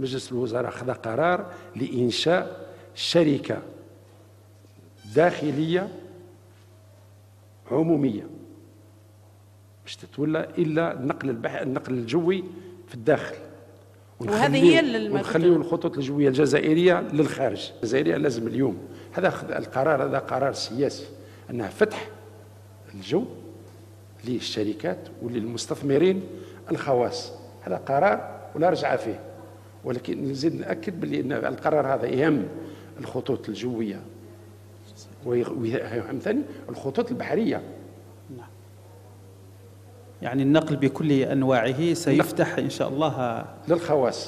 مجلس الوزراء خذ قرار لإنشاء شركة داخلية عمومية مش تتولى إلا النقل الجوي في الداخل، ونخليو الخطوط الجوية الجزائرية للخارج. الجزائرية لازم اليوم هذا القرار، هذا قرار سياسي، أنه فتح الجو للشركات وللمستثمرين الخواص. هذا قرار ولا رجعة فيه، ولكن نزيد نأكد باللي أن القرار هذا يهم الخطوط الجوية ويهم ثاني الخطوط البحرية. يعني النقل بكل أنواعه سيفتح إن شاء الله للخواص.